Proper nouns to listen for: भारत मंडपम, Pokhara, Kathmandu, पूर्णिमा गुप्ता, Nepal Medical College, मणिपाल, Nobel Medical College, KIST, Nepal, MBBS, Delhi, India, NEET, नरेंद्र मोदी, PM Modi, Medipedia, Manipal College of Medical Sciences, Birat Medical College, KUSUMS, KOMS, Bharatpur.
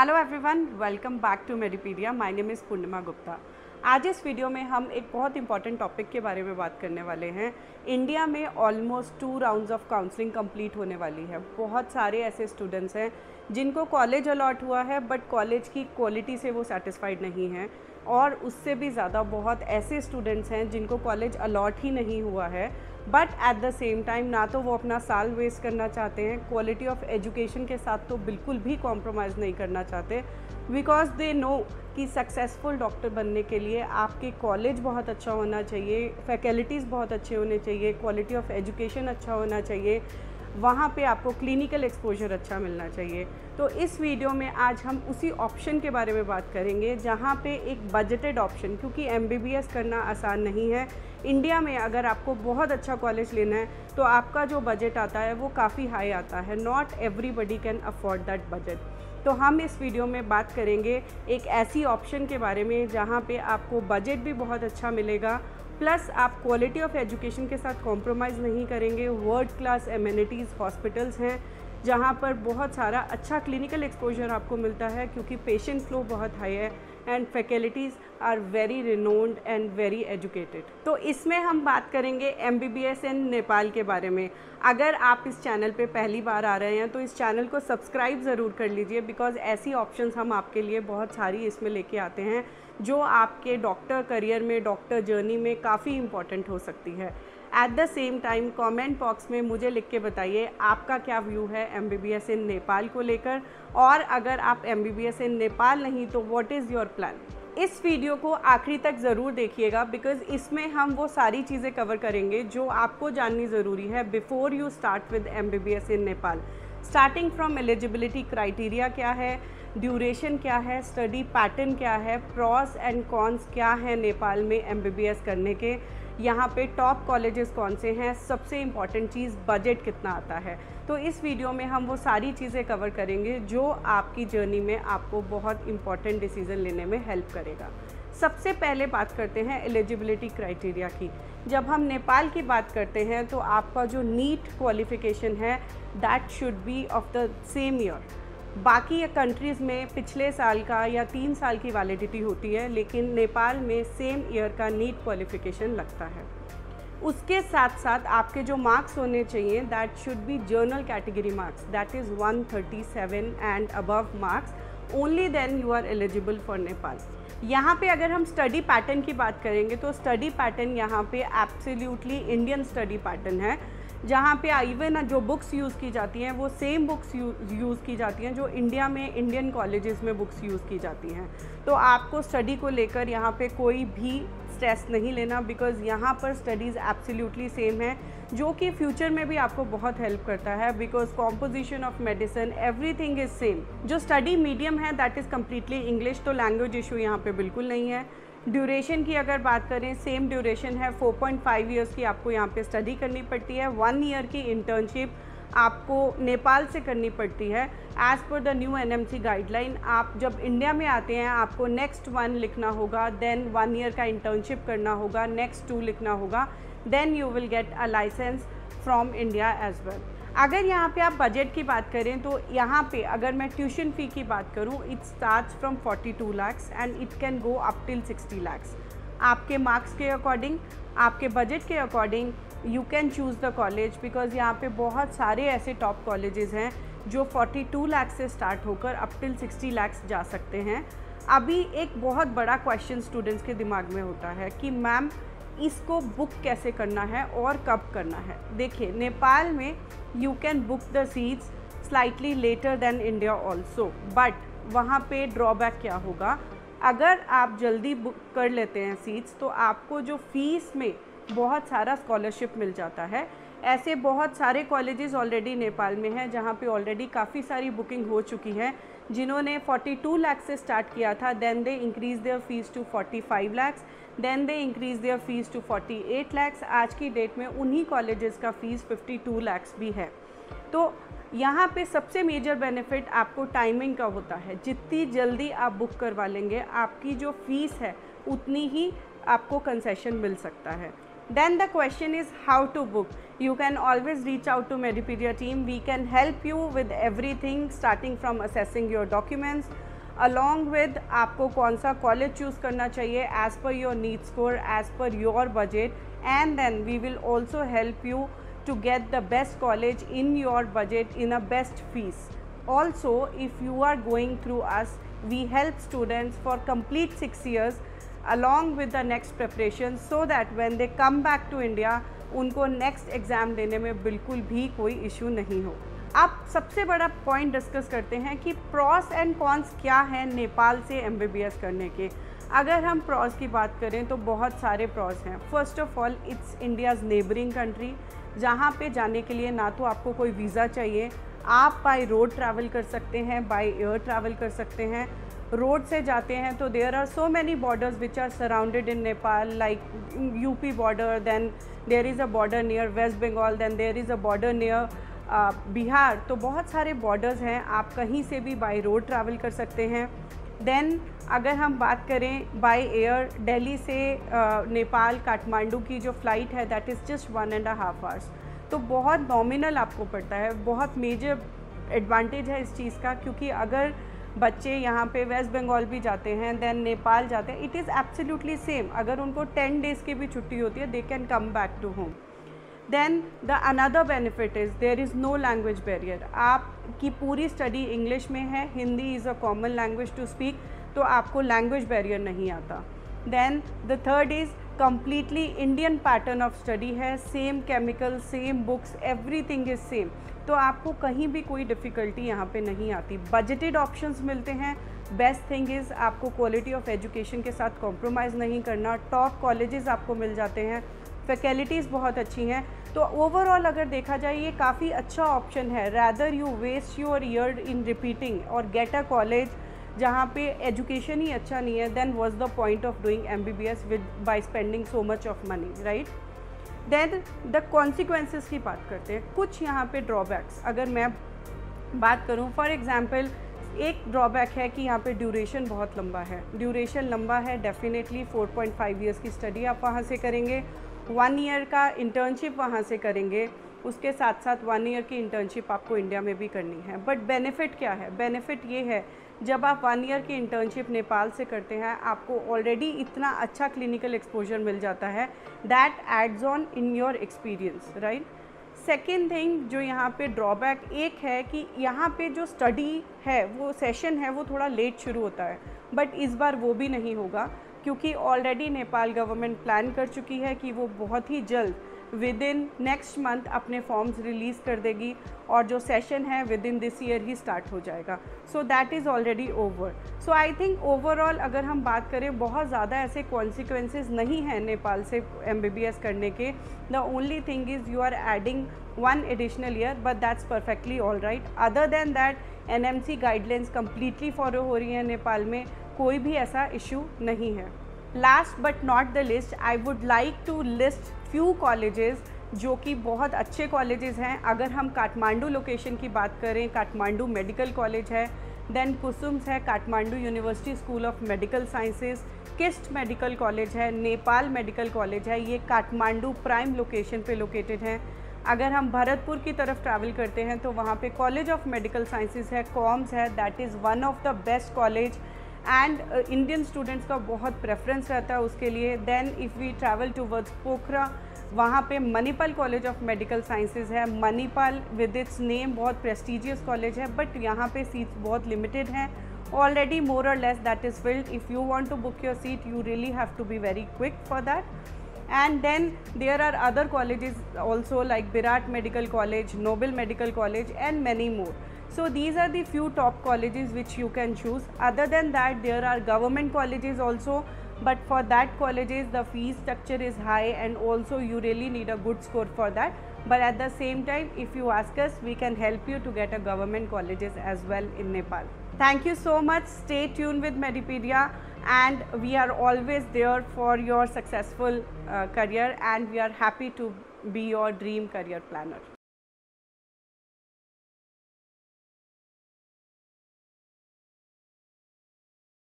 Hello everyone, welcome back to Medipedia. My name is पूर्णिमा गुप्ता। आज इस video में हम एक बहुत इंपॉर्टेंट टॉपिक के बारे में बात करने वाले हैं। इंडिया में almost 2 rounds of counselling complete होने वाली है। बहुत सारे ऐसे स्टूडेंट्स हैं जिनको कॉलेज अलॉट हुआ है बट कॉलेज की क्वालिटी से वो सेटिस्फाइड नहीं हैं, और उससे भी ज़्यादा बहुत ऐसे स्टूडेंट्स हैं जिनको कॉलेज अलॉट ही नहीं हुआ है but at the same time ना तो वो अपना साल वेस्ट करना चाहते हैं, क्वालिटी ऑफ एजुकेशन के साथ तो बिल्कुल भी कॉम्प्रोमाइज़ नहीं करना चाहते, बिकॉज दे नो कि सक्सेसफुल डॉक्टर बनने के लिए आपके कॉलेज बहुत अच्छा होना चाहिए, फैकल्टीज़ बहुत अच्छे होने चाहिए, क्वालिटी ऑफ एजुकेशन अच्छा होना चाहिए, वहाँ पे आपको क्लिनिकल एक्सपोजर अच्छा मिलना चाहिए। तो इस वीडियो में आज हम उसी ऑप्शन के बारे में बात करेंगे जहाँ पे एक बजटेड ऑप्शन, क्योंकि MBBS करना आसान नहीं है इंडिया में। अगर आपको बहुत अच्छा कॉलेज लेना है तो आपका जो बजट आता है वो काफ़ी हाई आता है, not everybody can afford that budget. तो हम इस वीडियो में बात करेंगे एक ऐसी ऑप्शन के बारे में जहाँ पे आपको बजट भी बहुत अच्छा मिलेगा, प्लस आप क्वालिटी ऑफ एजुकेशन के साथ कॉम्प्रोमाइज़ नहीं करेंगे, वर्ल्ड क्लास एमिनिटीज़ हॉस्पिटल्स हैं जहाँ पर बहुत सारा अच्छा क्लिनिकल एक्सपोजर आपको मिलता है क्योंकि पेशेंट फ्लो बहुत हाई है, and faculties are very renowned and very educated. तो इसमें हम बात करेंगे MBBS इन नेपाल के बारे में। अगर आप इस चैनल पे पहली बार आ रहे हैं तो इस चैनल को सब्सक्राइब ज़रूर कर लीजिए, बिकॉज़ ऐसी ऑप्शंस हम आपके लिए बहुत सारी इसमें लेके आते हैं जो आपके डॉक्टर करियर में, डॉक्टर जर्नी में काफ़ी इम्पॉर्टेंट हो सकती है। At the same time comment box में मुझे लिख के बताइए आपका क्या व्यू है MBBS इन नेपाल को लेकर, और अगर आप MBBS इन नेपाल नहीं तो व्हाट इज़ योर प्लान। इस वीडियो को आखिरी तक ज़रूर देखिएगा, बिकॉज़ इसमें हम वो सारी चीज़ें कवर करेंगे जो आपको जाननी ज़रूरी है before you start with MBBS in Nepal. Starting from eligibility criteria क्या है, ड्यूरेशन क्या है, स्टडी पैटर्न क्या है, प्रॉस एंड कॉन्स क्या है नेपाल में MBBS करने के, यहाँ पे टॉप कॉलेजेस कौन से हैं, सबसे इम्पॉर्टेंट चीज़ बजट कितना आता है। तो इस वीडियो में हम वो सारी चीज़ें कवर करेंगे जो आपकी जर्नी में आपको बहुत इम्पॉर्टेंट डिसीज़न लेने में हेल्प करेगा। सबसे पहले बात करते हैं एलिजिबिलिटी क्राइटेरिया की। जब हम नेपाल की बात करते हैं तो आपका जो नीट क्वालिफिकेशन है that should be of the same year. बाकी कंट्रीज़ में पिछले साल का या 3 साल की वैलिडिटी होती है, लेकिन नेपाल में सेम ईयर का नीट क्वालिफिकेशन लगता है। उसके साथ साथ आपके जो मार्क्स होने चाहिए that should be general category marks, that is 137 and above marks, only then you are eligible for Nepal. यहाँ पे अगर हम स्टडी पैटर्न की बात करेंगे तो स्टडी पैटर्न यहाँ पे एब्सोल्युटली इंडियन स्टडी पैटर्न है, जहाँ पे इवन जो बुक्स यूज़ की जाती हैं वो सेम बुक्स यूज़ की जाती हैं जो इंडिया में इंडियन कॉलेजेस में बुक्स यूज़ की जाती हैं। तो आपको स्टडी को लेकर यहाँ पे कोई भी स्ट्रेस नहीं लेना, बिकॉज़ यहाँ पर स्टडीज़ एब्सोल्युटली सेम है, जो कि फ्यूचर में भी आपको बहुत हेल्प करता है, because composition of medicine everything is same. जो स्टडी मीडियम है दैट इज़ कम्प्लीटली इंग्लिश, तो लैंग्वेज इशू यहाँ पर बिल्कुल नहीं है। ड्यूरेशन की अगर बात करें, सेम ड्यूरेशन है, 4.5 ईयर्स की आपको यहाँ पे स्टडी करनी पड़ती है, 1 ईयर की इंटर्नशिप आपको नेपाल से करनी पड़ती है। As per the new NMC guideline, आप जब इंडिया में आते हैं आपको नेक्स्ट 1 लिखना होगा, देन 1 ईयर का इंटर्नशिप करना होगा, नेक्स्ट 2 लिखना होगा, then you will get a licence from India as well. अगर यहाँ पे आप बजट की बात करें तो यहाँ पे अगर मैं ट्यूशन फ़ी की बात करूँ, it starts from 42 lakhs and it can go up till 60 lakhs. आपके मार्क्स के अकॉर्डिंग, आपके बजट के according you can choose the college, because यहाँ पे बहुत सारे ऐसे टॉप कॉलेजेस हैं जो 42 लाख से स्टार्ट होकर अप टिल 60 लाख्स जा सकते हैं। अभी एक बहुत बड़ा क्वेश्चन स्टूडेंट्स के दिमाग में होता है कि मैम इसको बुक कैसे करना है और कब करना है। देखिए, नेपाल में you can book the seats slightly later than India also, but वहाँ पे ड्रॉबैक क्या होगा, अगर आप जल्दी बुक कर लेते हैं सीट्स तो आपको जो फीस में बहुत सारा स्कॉलरशिप मिल जाता है। ऐसे बहुत सारे कॉलेजेस ऑलरेडी नेपाल में हैं जहाँ पे ऑलरेडी काफ़ी सारी बुकिंग हो चुकी है, जिन्होंने 42 लाख से स्टार्ट किया था, then they increase their fees to 45 lakhs, then they increase their fees to 48 lakhs. आज की डेट में उन्हीं कॉलेजेस का फ़ीस 52 लाख्स भी है। तो यहाँ पे सबसे मेजर बेनिफिट आपको टाइमिंग का होता है, जितनी जल्दी आप बुक करवा लेंगे आपकी जो फ़ीस है उतनी ही आपको कंसेशन मिल सकता है। Then the question is how to book. You can always reach out to Medipedia team. We can help you with everything starting from assessing your documents, along with आपको कौन सा कॉलेज चूज़ करना चाहिए as per your need score, as per your budget, and then we will also help you to get the best college in your budget in a best fees. Also, if you are going through us, we help students for complete 6 years along with the next preparation so that when they come back to India, उनको next exam देने में बिल्कुल भी कोई issue नहीं हो। अब सबसे बड़ा point discuss करते हैं कि pros and cons क्या हैं नेपाल से MBBS करने के। अगर हम प्रॉस की बात करें तो बहुत सारे प्रॉस हैं। First of all, it's India's neighbouring country, जहाँ पे जाने के लिए ना तो आपको कोई वीज़ा चाहिए, आप बाय रोड ट्रैवल कर सकते हैं, बाय एयर ट्रैवल कर सकते हैं। रोड से जाते हैं तो there are so many borders which are surrounded in Nepal, like UP border, then there is a border near West Bengal, then there is a border near Bihar. तो बहुत सारे बॉर्डर्स हैं, आप कहीं से भी बाय रोड ट्रैवल कर सकते हैं। देन अगर हम बात करें बाय एयर, दिल्ली से नेपाल काठमांडू की जो फ़्लाइट है दैट इज़ जस्ट 1.5 hours, तो बहुत नॉमिनल आपको पड़ता है। बहुत मेजर एडवांटेज है इस चीज़ का, क्योंकि अगर बच्चे यहाँ पे वेस्ट बंगाल भी जाते हैं देन नेपाल जाते हैं, इट इज़ एब्सोल्युटली सेम। अगर उनको 10 days की भी छुट्टी होती है, they can come back to home. Then the another benefit is there is no language barrier, आपकी पूरी स्टडी इंग्लिश में है, Hindi is a common language to speak, तो आपको लैंग्वेज बैरियर नहीं आता। Then the third is completely Indian pattern of study है, same chemical, same books, everything is same, तो आपको कहीं भी कोई डिफ़िकल्टी यहाँ पे नहीं आती। बजटेड ऑप्शंस मिलते हैं। बेस्ट थिंग इज़ आपको क्वालिटी ऑफ एजुकेशन के साथ कॉम्प्रोमाइज़ नहीं करना, टॉप कॉलेजेस आपको मिल जाते हैं, फैकल्टीज़ बहुत अच्छी हैं। तो ओवरऑल अगर देखा जाए ये काफ़ी अच्छा ऑप्शन है, rather you waste your year in repeating और गेट अ कॉलेज जहाँ पे एजुकेशन ही अच्छा नहीं है, then was the point of doing MBBS with by spending so much of money, right. Then the consequences की बात करते हैं। कुछ यहाँ पे ड्रॉबैक्स अगर मैं बात करूँ, फॉर एग्ज़ाम्पल एक ड्रॉबैक है कि यहाँ पे ड्यूरेशन बहुत लंबा है। ड्यूरेशन लंबा है डेफिनेटली, 4.5 ईयर्स की स्टडी आप वहाँ से करेंगे, 1 ईयर का इंटर्नशिप वहाँ से करेंगे, उसके साथ साथ 1 ईयर की इंटर्नशिप आपको इंडिया में भी करनी है। बट बेनिफिट क्या है? बेनिफिट ये है, जब आप 1 ईयर की इंटर्नशिप नेपाल से करते हैं, आपको ऑलरेडी इतना अच्छा क्लिनिकल एक्सपोजर मिल जाता है, that adds on in your experience, right. Second thing जो यहाँ पे ड्रॉबैक एक है कि यहाँ पे जो स्टडी है, वो सेशन है वो थोड़ा लेट शुरू होता है, बट इस बार वो भी नहीं होगा, क्योंकि ऑलरेडी नेपाल गवर्नमेंट प्लान कर चुकी है कि वो बहुत ही जल्द विदिन नेक्स्ट मंथ अपने फॉर्म्स रिलीज़ कर देगी और जो सेशन है विदिन दिस ईयर ही स्टार्ट हो जाएगा। So that is already over. So I think overall अगर हम बात करें, बहुत ज़्यादा ऐसे कॉन्सिक्वेंसेस नहीं हैं नेपाल से MBBS करने के। The only thing is you are adding 1 additional year, but that's perfectly all right. Other than that NMC guidelines completely follow हो रही हैं नेपाल में, कोई भी ऐसा इशू नहीं है। Last but not the list, I would like to list few colleges जो कि बहुत अच्छे कॉलेजेस हैं। अगर हम काठमांडू लोकेशन की बात करें, काठमांडू मेडिकल कॉलेज है, देन कुसुम्स है, Kathmandu university school of medical sciences, KIST medical college है, नेपाल मेडिकल कॉलेज है, ये काठमांडू प्राइम लोकेशन पे लोकेटेड हैं। अगर हम भरतपुर की तरफ ट्रैवल करते हैं तो वहाँ पे कॉलेज ऑफ मेडिकल साइंसेस है, KOMS है, that is one of the best college and Indian students का बहुत प्रेफरेंस रहता है उसके लिए। Then if we travel towards Pokhara, वहाँ पे मणिपाल college of medical sciences है। मणिपाल विद इट्स नेम बहुत प्रेस्टिजियस कॉलेज है, बट यहाँ पे सीट्स बहुत लिमिटेड हैं, ऑलरेडी मोर और less that is filled. If you want to book your seat you really have to be very quick for that. And then there are other colleges also like Birat Medical College, Nobel Medical College and many more. So these are the few top colleges which you can choose. Other than that there are government colleges also, but for that colleges the fee structure is high and also you really need a good score for that. But at the same time if you ask us we can help you to get a government colleges as well in Nepal. Thank you so much. Stay tuned with Medipedia. And we are always there for your successful career, and we are happy to be your dream career planner.